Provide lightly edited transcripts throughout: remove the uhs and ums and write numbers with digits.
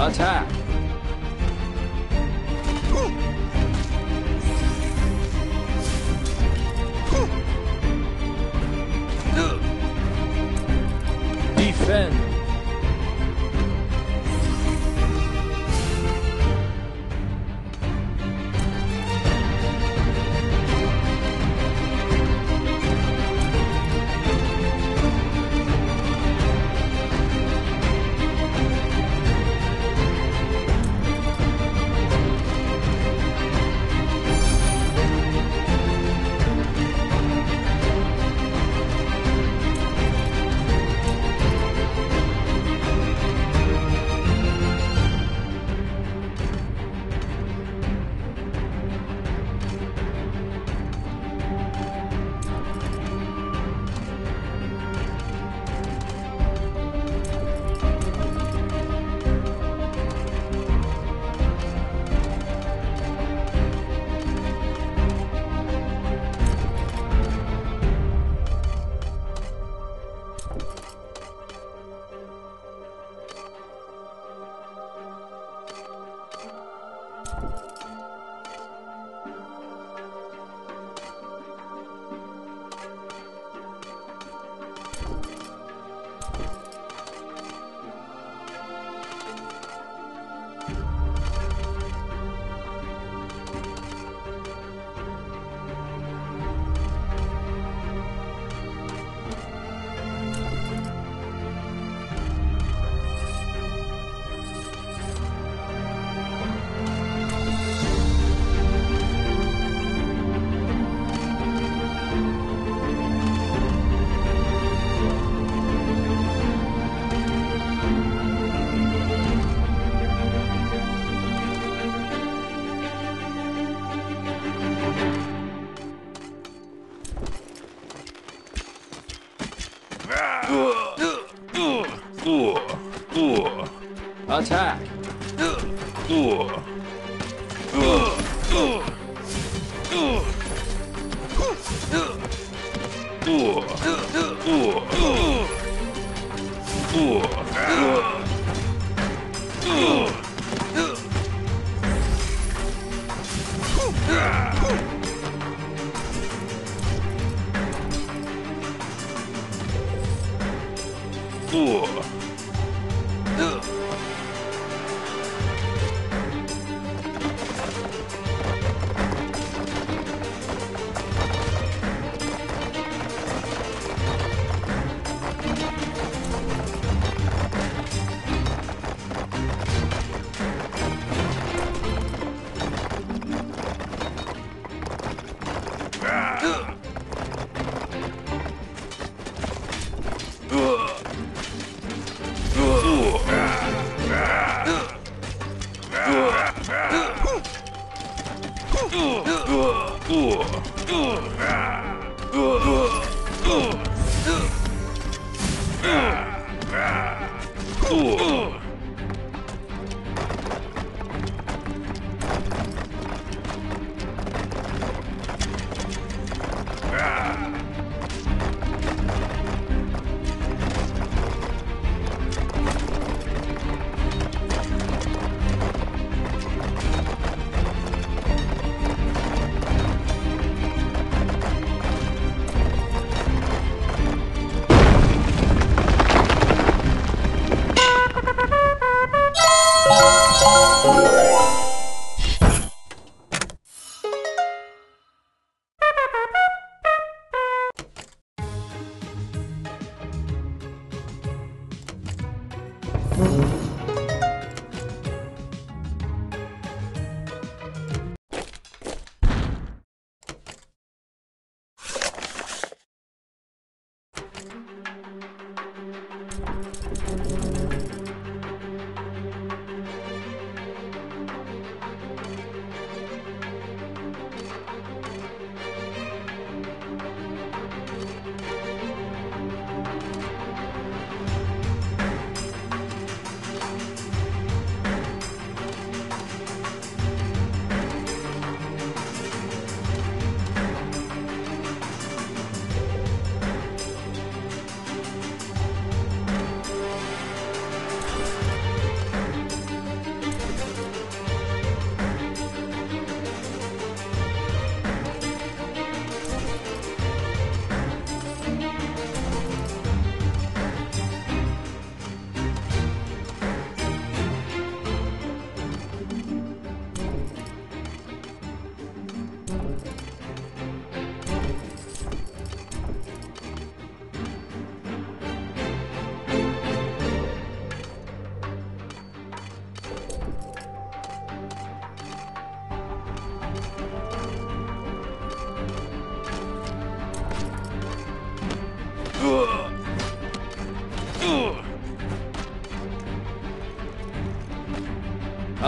Attack! Defend! Attack!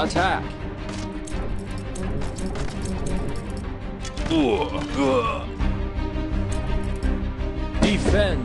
Attack! Defend!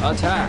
Attack! Defend! Attack!